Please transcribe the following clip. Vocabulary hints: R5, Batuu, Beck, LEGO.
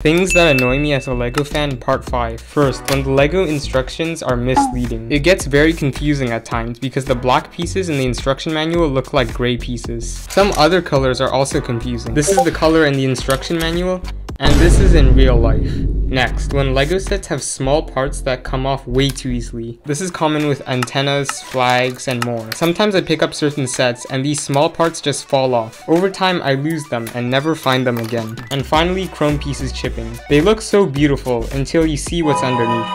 Things that annoy me as a LEGO fan, part 5. First, when the LEGO instructions are misleading. It gets very confusing at times because the black pieces in the instruction manual look like gray pieces. Some other colors are also confusing. This is the color in the instruction manual, and this is in real life. Next, when LEGO sets have small parts that come off way too easily. This is common with antennas, flags, and more. Sometimes I pick up certain sets and these small parts just fall off. Over time, I lose them and never find them again. And finally, chrome pieces chipping. They look so beautiful until you see what's underneath.